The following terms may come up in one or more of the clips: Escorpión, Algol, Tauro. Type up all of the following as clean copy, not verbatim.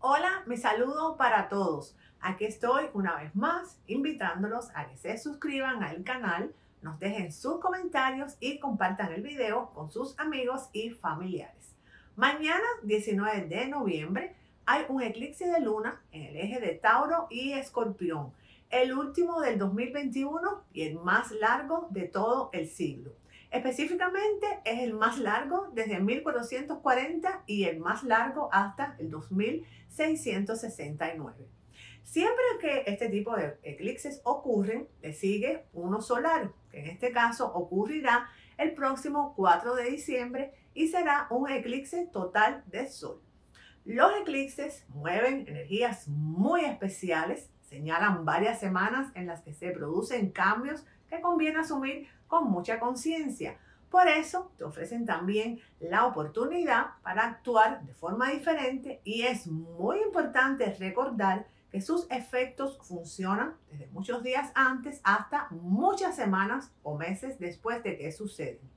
Hola, mi saludo para todos. Aquí estoy una vez más invitándolos a que se suscriban al canal, nos dejen sus comentarios y compartan el video con sus amigos y familiares. Mañana, 19 de noviembre, hay un eclipse de luna en el eje de Tauro y Escorpión, el último del 2021 y el más largo de todo el siglo. Específicamente es el más largo desde 1440 y el más largo hasta el 2669. Siempre que este tipo de eclipses ocurren, le sigue uno solar, que en este caso ocurrirá el próximo 4 de diciembre y será un eclipse total de sol. Los eclipses mueven energías muy especiales, señalan varias semanas en las que se producen cambios que conviene asumir con mucha conciencia. Por eso te ofrecen también la oportunidad para actuar de forma diferente y es muy importante recordar que sus efectos funcionan desde muchos días antes hasta muchas semanas o meses después de que suceden.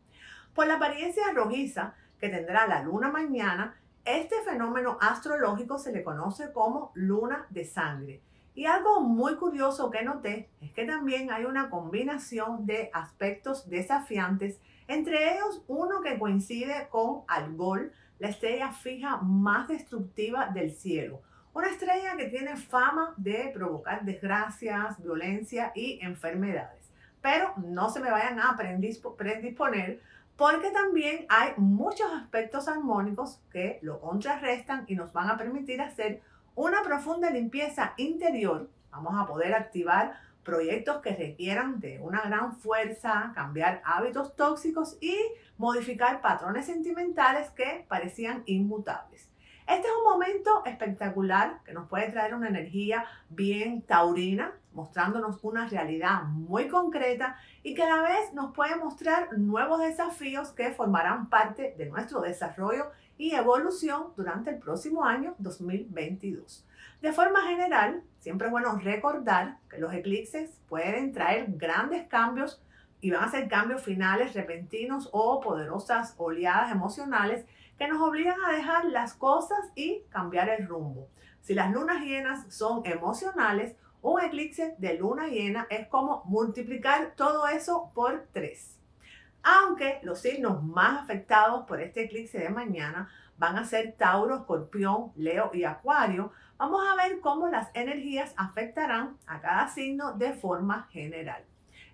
Por la apariencia rojiza que tendrá la luna mañana, este fenómeno astrológico se le conoce como luna de sangre. Y algo muy curioso que noté es que también hay una combinación de aspectos desafiantes, entre ellos uno que coincide con Algol, la estrella fija más destructiva del cielo. Una estrella que tiene fama de provocar desgracias, violencia y enfermedades. Pero no se me vayan a predisponer porque también hay muchos aspectos armónicos que lo contrarrestan y nos van a permitir hacer una profunda limpieza interior. Vamos a poder activar proyectos que requieran de una gran fuerza, cambiar hábitos tóxicos y modificar patrones sentimentales que parecían inmutables. Este es un momento espectacular que nos puede traer una energía bien taurina, mostrándonos una realidad muy concreta y que a la vez nos puede mostrar nuevos desafíos que formarán parte de nuestro desarrollo y evolución durante el próximo año 2022. De forma general, siempre es bueno recordar que los eclipses pueden traer grandes cambios y van a ser cambios finales, repentinos o poderosas oleadas emocionales que nos obligan a dejar las cosas y cambiar el rumbo. Si las lunas llenas son emocionales, un eclipse de luna llena es como multiplicar todo eso por 3. Aunque los signos más afectados por este eclipse de mañana van a ser Tauro, Escorpión, Leo y Acuario, vamos a ver cómo las energías afectarán a cada signo de forma general.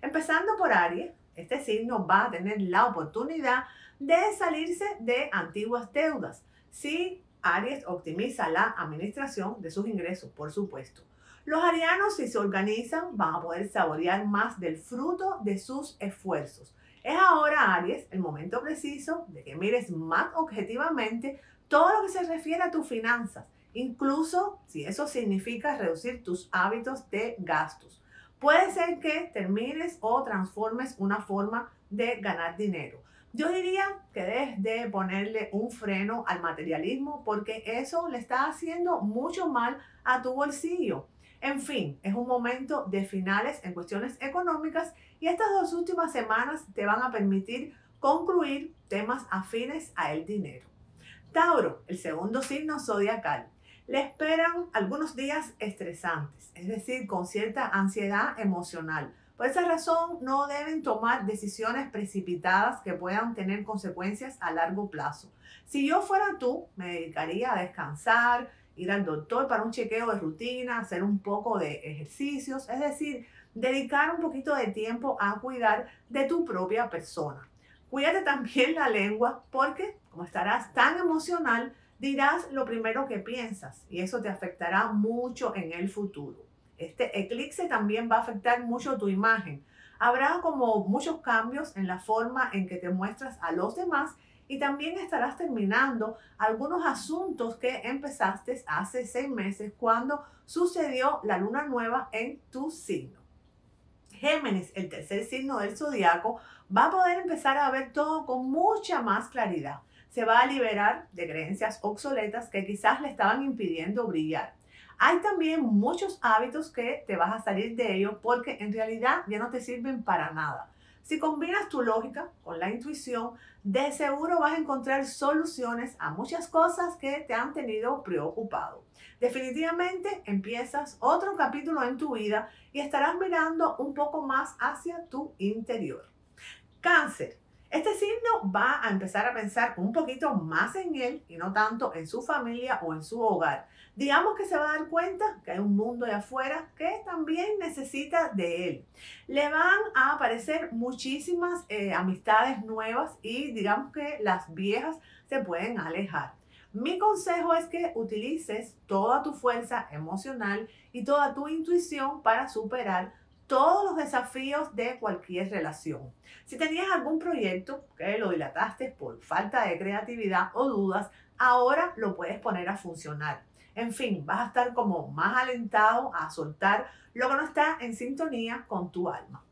Empezando por Aries, este signo va a tener la oportunidad de salirse de antiguas deudas, si Aries optimiza la administración de sus ingresos, por supuesto. Los arianos, si se organizan, van a poder saborear más del fruto de sus esfuerzos. Es ahora, Aries, el momento preciso de que mires más objetivamente todo lo que se refiere a tus finanzas, incluso si eso significa reducir tus hábitos de gastos. Puede ser que termines o transformes una forma de ganar dinero. Yo diría que debes de ponerle un freno al materialismo porque eso le está haciendo mucho mal a tu bolsillo. En fin, es un momento de finales en cuestiones económicas y estas dos últimas semanas te van a permitir concluir temas afines al dinero. Tauro, el segundo signo zodiacal. Le esperan algunos días estresantes, es decir, con cierta ansiedad emocional. Por esa razón, no deben tomar decisiones precipitadas que puedan tener consecuencias a largo plazo. Si yo fuera tú, me dedicaría a descansar, ir al doctor para un chequeo de rutina, hacer un poco de ejercicios, es decir, dedicar un poquito de tiempo a cuidar de tu propia persona. Cuídate también la lengua porque, como estarás tan emocional, dirás lo primero que piensas y eso te afectará mucho en el futuro. Este eclipse también va a afectar mucho tu imagen. Habrá como muchos cambios en la forma en que te muestras a los demás y también estarás terminando algunos asuntos que empezaste hace 6 meses cuando sucedió la luna nueva en tu signo. Géminis, el tercer signo del zodiaco, va a poder empezar a ver todo con mucha más claridad. Se va a liberar de creencias obsoletas que quizás le estaban impidiendo brillar. Hay también muchos hábitos que te vas a salir de ellos porque en realidad ya no te sirven para nada. Si combinas tu lógica con la intuición, de seguro vas a encontrar soluciones a muchas cosas que te han tenido preocupado. Definitivamente empiezas otro capítulo en tu vida y estarás mirando un poco más hacia tu interior. Cáncer. Este signo va a empezar a pensar un poquito más en él y no tanto en su familia o en su hogar. Digamos que se va a dar cuenta que hay un mundo de afuera que también necesita de él. Le van a aparecer muchísimas amistades nuevas y digamos que las viejas se pueden alejar. Mi consejo es que utilices toda tu fuerza emocional y toda tu intuición para superar todos los desafíos de cualquier relación. Si tenías algún proyecto que lo dilataste por falta de creatividad o dudas, ahora lo puedes poner a funcionar. En fin, vas a estar como más alentado a soltar lo que no está en sintonía con tu alma.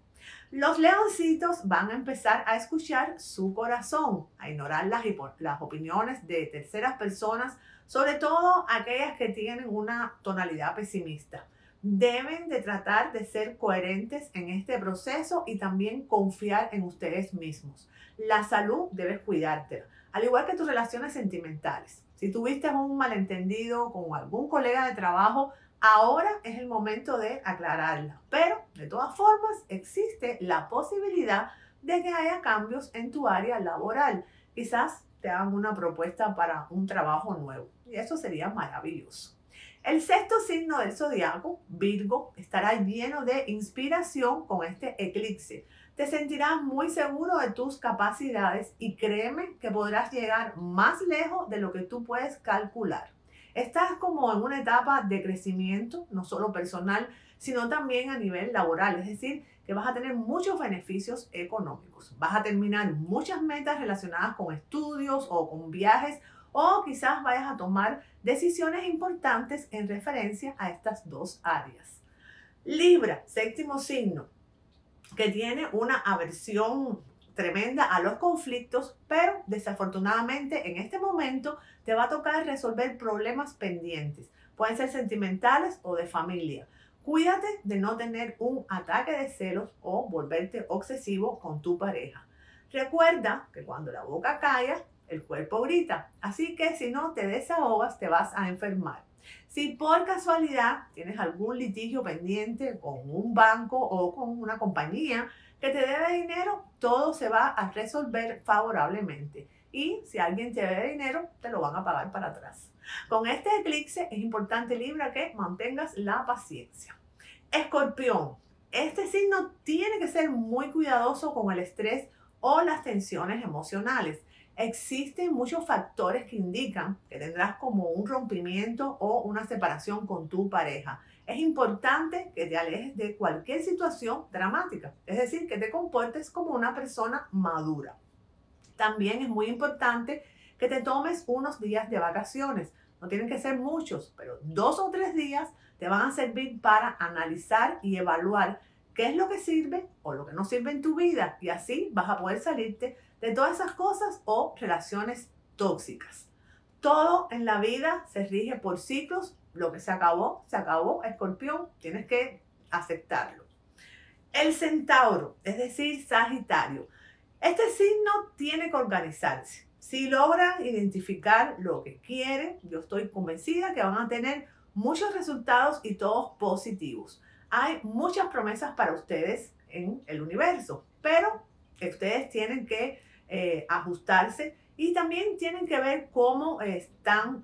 Los leoncitos van a empezar a escuchar su corazón, a ignorar las opiniones de terceras personas, sobre todo aquellas que tienen una tonalidad pesimista. Deben de tratar de ser coherentes en este proceso y también confiar en ustedes mismos. La salud debes cuidártela, al igual que tus relaciones sentimentales. Si tuviste un malentendido con algún colega de trabajo, ahora es el momento de aclararla. Pero, de todas formas, existe la posibilidad de que haya cambios en tu área laboral. Quizás te hagan una propuesta para un trabajo nuevo y eso sería maravilloso. El sexto signo del zodiaco, Virgo, estará lleno de inspiración con este eclipse. Te sentirás muy seguro de tus capacidades y créeme que podrás llegar más lejos de lo que tú puedes calcular. Estás como en una etapa de crecimiento, no solo personal, sino también a nivel laboral, es decir, que vas a tener muchos beneficios económicos. Vas a terminar muchas metas relacionadas con estudios o con viajes, o quizás vayas a tomar decisiones importantes en referencia a estas dos áreas. Libra, séptimo signo, que tiene una aversión tremenda a los conflictos, pero desafortunadamente en este momento te va a tocar resolver problemas pendientes. Pueden ser sentimentales o de familia. Cuídate de no tener un ataque de celos o volverte obsesivo con tu pareja. Recuerda que cuando la boca calla, el cuerpo grita, así que si no te desahogas te vas a enfermar. Si por casualidad tienes algún litigio pendiente con un banco o con una compañía que te debe dinero, todo se va a resolver favorablemente. Y si alguien te debe dinero, te lo van a pagar para atrás. Con este eclipse es importante, Libra, que mantengas la paciencia. Escorpión. Este signo tiene que ser muy cuidadoso con el estrés o las tensiones emocionales. Existen muchos factores que indican que tendrás como un rompimiento o una separación con tu pareja. Es importante que te alejes de cualquier situación dramática, es decir, que te comportes como una persona madura. También es muy importante que te tomes unos días de vacaciones. No tienen que ser muchos, pero 2 o 3 días te van a servir para analizar y evaluar qué es lo que sirve o lo que no sirve en tu vida, y así vas a poder salirte de todas esas cosas o relaciones tóxicas. Todo en la vida se rige por ciclos. Lo que se acabó, Escorpión. Tienes que aceptarlo. El Centauro, es decir, Sagitario. Este signo tiene que organizarse. Si logran identificar lo que quieren, yo estoy convencida que van a tener muchos resultados y todos positivos. Hay muchas promesas para ustedes en el universo, pero ustedes tienen que ajustarse y también tienen que ver cómo están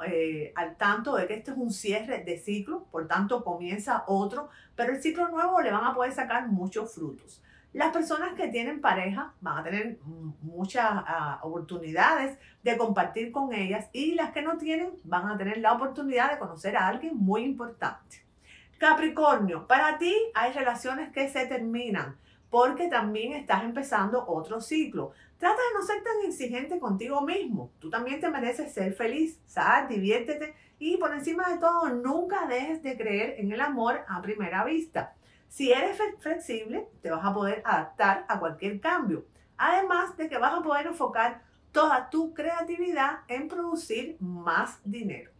al tanto de que este es un cierre de ciclo, por tanto comienza otro, pero el ciclo nuevo le van a poder sacar muchos frutos. Las personas que tienen pareja van a tener muchas oportunidades de compartir con ellas, y las que no tienen van a tener la oportunidad de conocer a alguien muy importante. Capricornio, para ti hay relaciones que se terminan porque también estás empezando otro ciclo. Trata de no ser tan exigente contigo mismo. Tú también te mereces ser feliz, sal, diviértete y por encima de todo nunca dejes de creer en el amor a primera vista. Si eres flexible, te vas a poder adaptar a cualquier cambio. Además de que vas a poder enfocar toda tu creatividad en producir más dinero.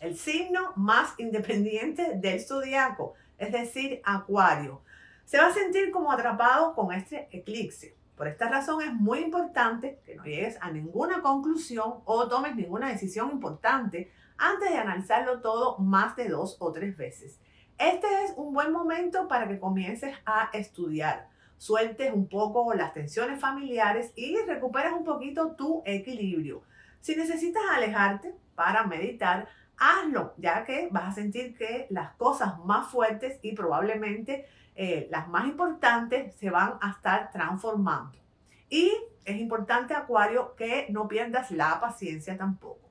El signo más independiente del zodiaco, es decir, Acuario. se va a sentir como atrapado con este eclipse. Por esta razón es muy importante que no llegues a ninguna conclusión o tomes ninguna decisión importante antes de analizarlo todo más de 2 o 3 veces. Este es un buen momento para que comiences a estudiar, sueltes un poco las tensiones familiares y recuperes un poquito tu equilibrio. Si necesitas alejarte para meditar, hazlo, ya que vas a sentir que las cosas más fuertes y probablemente las más importantes se van a estar transformando. Y es importante, Acuario, que no pierdas la paciencia tampoco.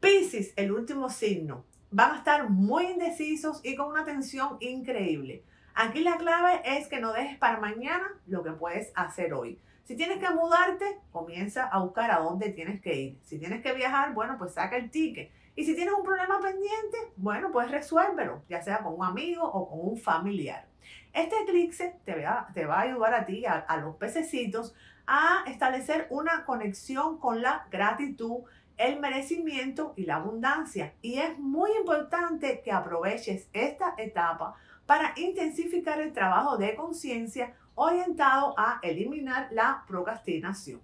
Piscis, el último signo, van a estar muy indecisos y con una tensión increíble. Aquí la clave es que no dejes para mañana lo que puedes hacer hoy. Si tienes que mudarte, comienza a buscar a dónde tienes que ir. Si tienes que viajar, bueno, pues saca el ticket. Y si tienes un problema pendiente, bueno, pues resuélvelo, ya sea con un amigo o con un familiar. Este eclipse te va a ayudar a ti, a los pececitos, a establecer una conexión con la gratitud, el merecimiento y la abundancia. Y es muy importante que aproveches esta etapa para intensificar el trabajo de conciencia orientado a eliminar la procrastinación.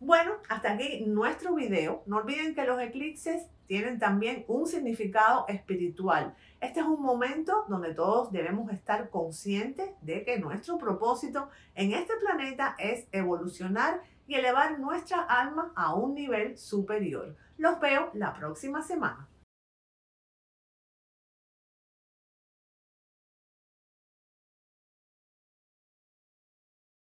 Bueno, hasta aquí nuestro video. No olviden que los eclipses tienen también un significado espiritual. Este es un momento donde todos debemos estar conscientes de que nuestro propósito en este planeta es evolucionar y elevar nuestra alma a un nivel superior. Los veo la próxima semana.